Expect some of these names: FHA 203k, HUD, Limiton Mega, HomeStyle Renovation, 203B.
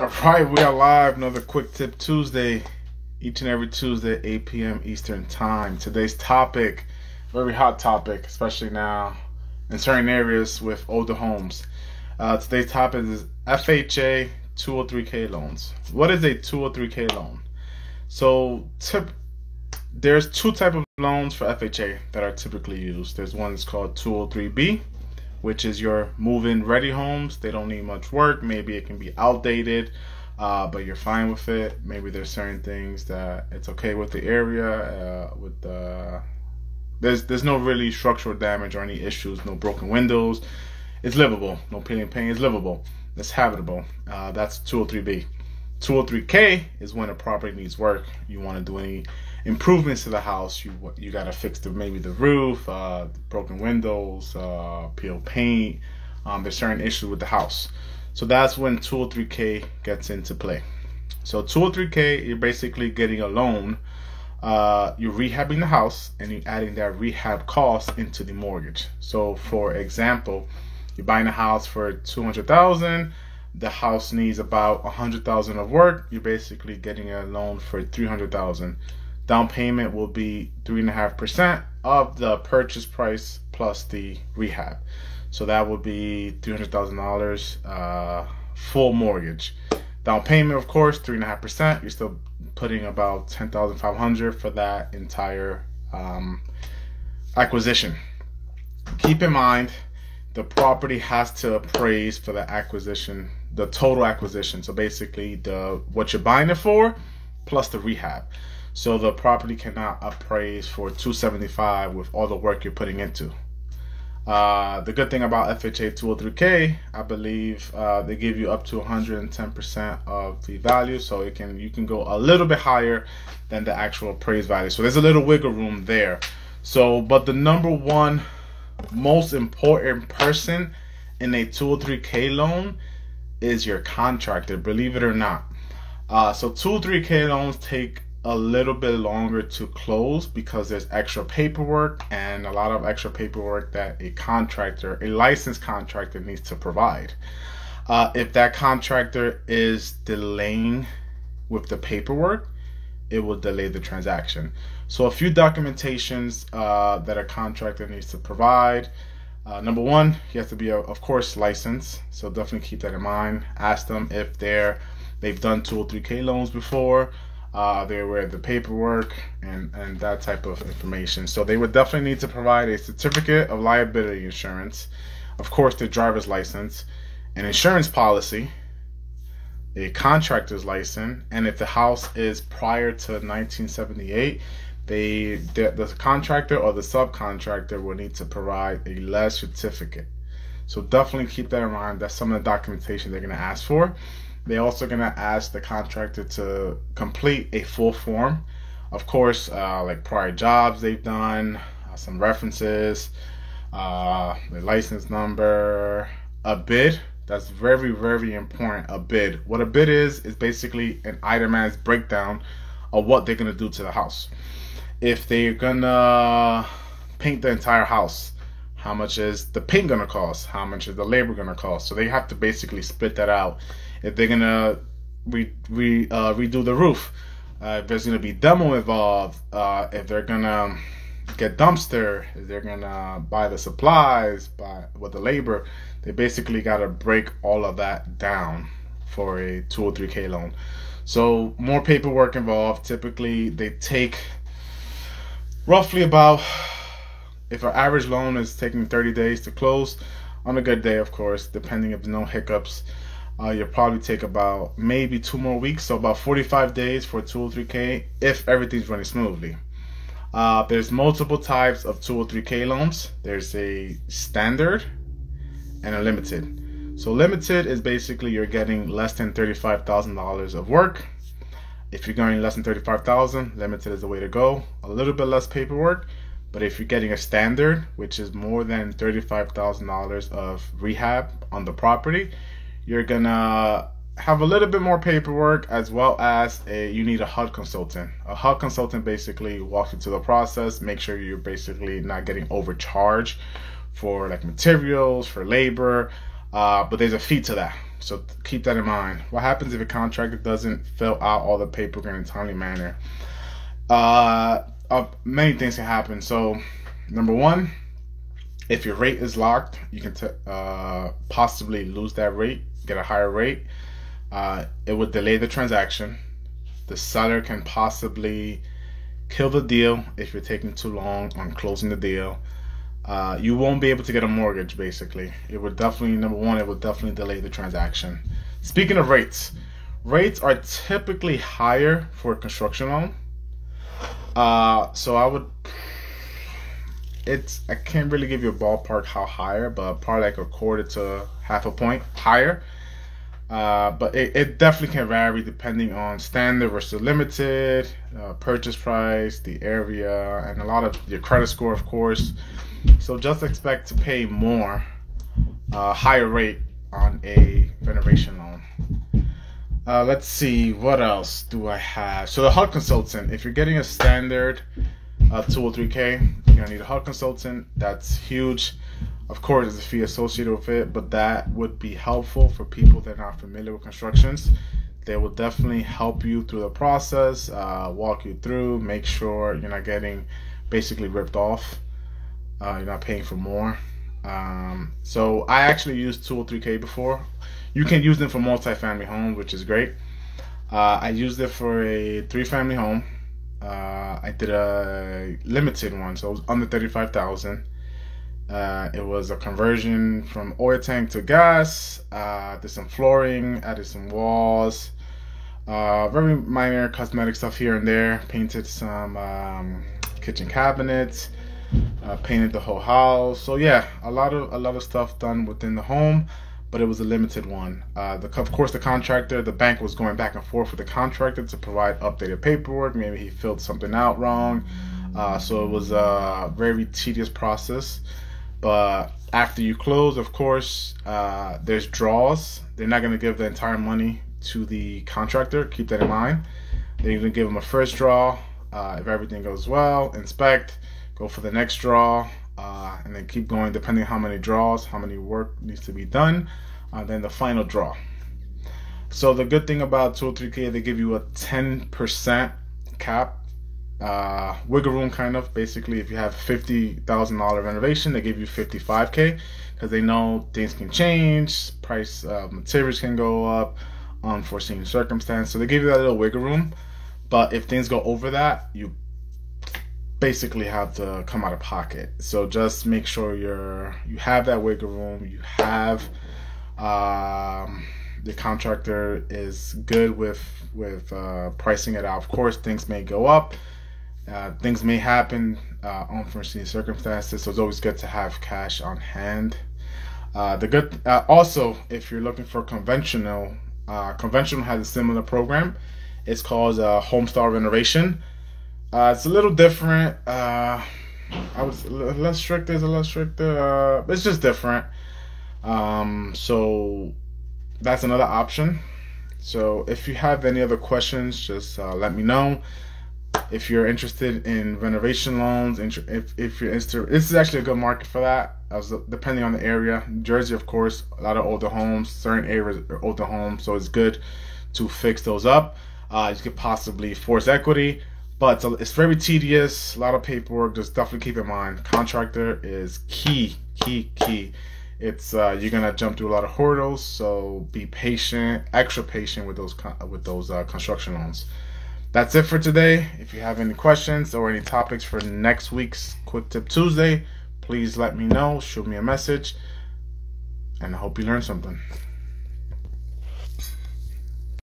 All right, we are live. Another Quick Tip Tuesday, each and every Tuesday at 8 p.m. Eastern Time. Today's topic, very hot topic, especially now in certain areas with older homes. Today's topic is FHA 203k loans. What is a 203k loan? So there's two types of loans for FHA that are typically used. There's one that's called 203b, which is your move-in ready homes. They don't need much work. Maybe it can be outdated, but you're fine with it. Maybe there's certain things that it's okay with the area. There's no really structural damage or any issues, no broken windows. It's livable, no peeling paint. It's livable, it's habitable. That's 203B. 203K is when a property needs work. You want to do any improvements to the house. You got to fix maybe the roof, broken windows, peel paint. There's certain issues with the house. So that's when 203K gets into play. So 203K, you're basically getting a loan. You're rehabbing the house and you're adding that rehab cost into the mortgage. So for example, you're buying a house for $200,000. The house needs about $100,000 of work. You're basically getting a loan for $300,000. Down payment will be 3.5% of the purchase price plus the rehab. So that would be $300,000 full mortgage. Down payment, of course, 3.5%. You're still putting about $10,500 for that entire acquisition. Keep in mind, the property has to appraise for the acquisition, the total acquisition. So basically, what you're buying it for plus the rehab. So the property cannot appraise for $275,000 with all the work you're putting into. The good thing about FHA 203K, I believe they give you up to 110% of the value, so you can go a little bit higher than the actual appraised value. So there's a little wiggle room there. So, but the number one most important person in a 203K loan is your contractor, believe it or not. So 203K loans take a little bit longer to close because there's extra paperwork and a lot of extra paperwork that a licensed contractor needs to provide. If that contractor is delaying with the paperwork, it will delay the transaction. So a few documentations that a contractor needs to provide. Number one, you have to be, of course, licensed. So definitely keep that in mind. Ask them if they've done 203K loans before. They're aware of the paperwork and that type of information. So they would definitely need to provide a certificate of liability insurance, of course the driver's license, an insurance policy, a contractor's license, and if the house is prior to 1978, the contractor or the subcontractor will need to provide a LES certificate. So definitely keep that in mind. That's some of the documentation they're going to ask for. They're also going to ask the contractor to complete a full form. Of course, like prior jobs they've done, some references, the license number, a bid. That's very, very important, a bid. What a bid is basically an itemized breakdown of what they're going to do to the house. If they're going to paint the entire house, how much is the paint going to cost? How much is the labor going to cost? So they have to basically split that out. If they're going to redo the roof, if there's going to be demo involved, if they're going to get dumpster, if they're going to buy the supplies, with the labor, they basically got to break all of that down for a 203K loan. So more paperwork involved. Typically, they take roughly about, if our average loan is taking 30 days to close, on a good day, of course, depending if no hiccups, you'll probably take about maybe 2 more weeks, so about 45 days for 203K if everything's running smoothly. There's multiple types of 203K loans. There's a standard and a limited. So limited is basically you're getting less than $35,000 of work. If you're going less than $35,000, limited is the way to go. A little bit less paperwork. But if you're getting a standard, which is more than $35,000 of rehab on the property, you're gonna have a little bit more paperwork, as well as you need a HUD consultant. A HUD consultant basically walks you through the process, make sure you're basically not getting overcharged for like materials, for labor, but there's a fee to that, so keep that in mind. What happens if a contractor doesn't fill out all the paperwork in a timely manner? Many things can happen. So number one, if your rate is locked, you can possibly lose that rate, get a higher rate. It would delay the transaction. The seller can possibly kill the deal if you're taking too long on closing the deal. You won't be able to get a mortgage, basically. It would definitely, number one, it would definitely delay the transaction. Speaking of rates, rates are typically higher for a construction loan. So I would, I can't really give you a ballpark how higher, but probably like 1/4 to 1/2 a point higher. But it definitely can vary depending on standard versus limited, purchase price, the area, and a lot of your credit score, of course. So just expect to pay more, higher rate on a renovation loan. Let's see, what else do I have? So the HUD consultant, if you're getting a standard 203k, you're gonna need a HUD consultant. That's huge. Of course, there's a fee associated with it, but that would be helpful for people that are not familiar with constructions. They will definitely help you through the process, walk you through, make sure you're not getting basically ripped off, you're not paying for more. So I actually used 203K before. You can use them for multi-family homes, which is great. I used it for a 3-family home. I did a limited one, so it was under 35,000. It was a conversion from oil tank to gas. Did some flooring, added some walls, very minor cosmetic stuff here and there. Painted some kitchen cabinets, painted the whole house. So yeah, a lot of stuff done within the home, but it was a limited one. Of course, the contractor, the bank was going back and forth with the contractor to provide updated paperwork. Maybe he filled something out wrong, so it was a very tedious process. But after you close, of course, there's draws. They're not going to give the entire money to the contractor. Keep that in mind. They're going to give them a first draw. If everything goes well, inspect, go for the next draw, and then keep going depending on how many draws, how many work needs to be done, then the final draw. So the good thing about 203K, they give you a 10% cap. Wiggle room, kind of. Basically, if you have $50,000 renovation, they give you $55K because they know things can change, price of materials can go up, unforeseen circumstance. So they give you that little wiggle room. But if things go over that, you basically have to come out of pocket. So just make sure you have that wiggle room. You have the contractor is good with pricing it out. Of course, things may go up. Things may happen, unforeseen circumstances, so it's always good to have cash on hand. Also, if you're looking for conventional, conventional has a similar program. It's called HomeStyle Renovation. It's a little different. Less strict. There's a less strict. It's just different. So that's another option. So if you have any other questions, just let me know. If you're interested in renovation loans, if you're interested, this is actually a good market for that, depending on the area. Jersey, of course, a lot of older homes, certain areas are older homes, so it's good to fix those up. You could possibly force equity, but it's very tedious, a lot of paperwork. Just definitely keep in mind, contractor is key. It's you're gonna jump through a lot of hurdles, so be patient, extra patient with those construction loans. That's it for today. If you have any questions or any topics for next week's Quick Tip Tuesday, please let me know, shoot me a message, and I hope you learned something.